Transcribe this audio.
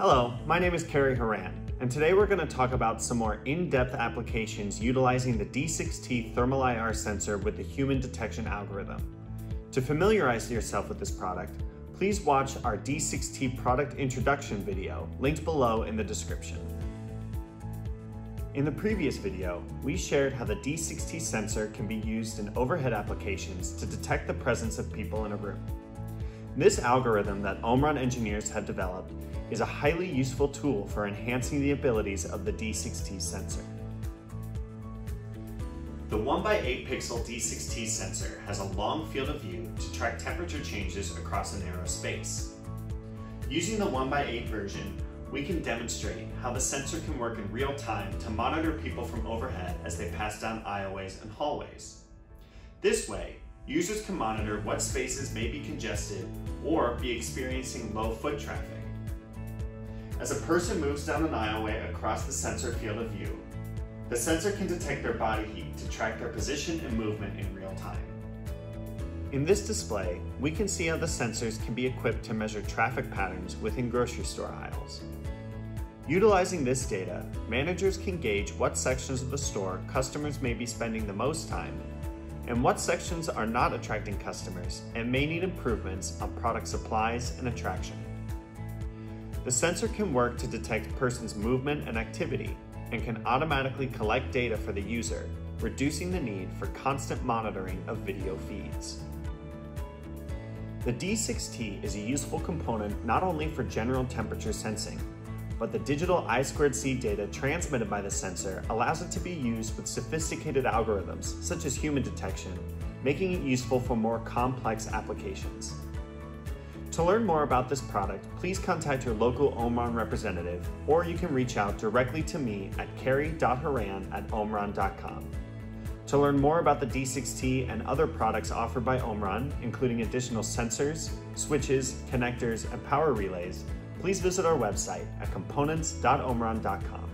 Hello, my name is Cary Horan, and today we're going to talk about some more in-depth applications utilizing the D6T thermal IR sensor with the human detection algorithm. To familiarize yourself with this product, please watch our D6T product introduction video linked below in the description. In the previous video, we shared how the D6T sensor can be used in overhead applications to detect the presence of people in a room. This algorithm that Omron engineers have developed is a highly useful tool for enhancing the abilities of the D6T sensor. The 1x8 pixel D6T sensor has a long field of view to track temperature changes across a narrow space. Using the 1x8 version, we can demonstrate how the sensor can work in real time to monitor people from overhead as they pass down aisleways and hallways. This way, users can monitor what spaces may be congested or be experiencing low foot traffic. As a person moves down an aisleway across the sensor field of view, the sensor can detect their body heat to track their position and movement in real time. In this display, we can see how the sensors can be equipped to measure traffic patterns within grocery store aisles. Utilizing this data, managers can gauge what sections of the store customers may be spending the most time and what sections are not attracting customers and may need improvements on product supplies and attraction. The sensor can work to detect a person's movement and activity and can automatically collect data for the user, reducing the need for constant monitoring of video feeds. The D6T is a useful component not only for general temperature sensing, but the digital I2C data transmitted by the sensor allows it to be used with sophisticated algorithms such as human detection, making it useful for more complex applications. To learn more about this product, please contact your local Omron representative, or you can reach out directly to me at cary.horan@omron.com. To learn more about the D6T and other products offered by Omron, including additional sensors, switches, connectors, and power relays, please visit our website at components.omron.com.